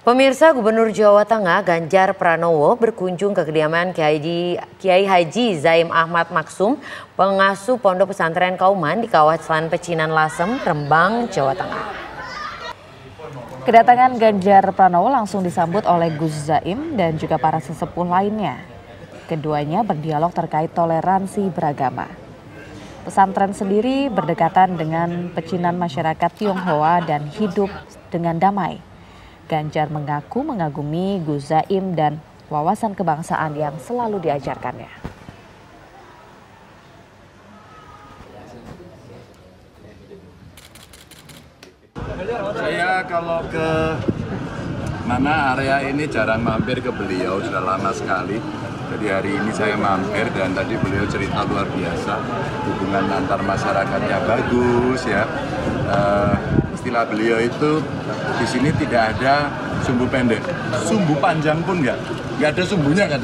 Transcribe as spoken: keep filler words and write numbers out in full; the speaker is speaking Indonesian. Pemirsa, Gubernur Jawa Tengah Ganjar Pranowo berkunjung ke kediaman Kiai, Kiai Haji Zaim Ahmad Maksum, pengasuh Pondok Pesantren Kauman di kawasan Pecinan Lasem, Rembang, Jawa Tengah. Kedatangan Ganjar Pranowo langsung disambut oleh Gus Zaim dan juga para sesepuh lainnya. Keduanya berdialog terkait toleransi beragama. Pesantren sendiri berdekatan dengan pecinan masyarakat Tionghoa dan hidup dengan damai. Ganjar mengaku mengagumi Gus Zaim dan wawasan kebangsaan yang selalu diajarkannya. Saya kalau ke mana area ini jarang mampir ke beliau, sudah lama sekali. Jadi hari ini saya mampir dan tadi beliau cerita luar biasa, hubungan antar masyarakatnya bagus ya. Uh, Istilah beliau itu di sini tidak ada sumbu pendek, sumbu panjang pun nggak, nggak ada sumbunya kan.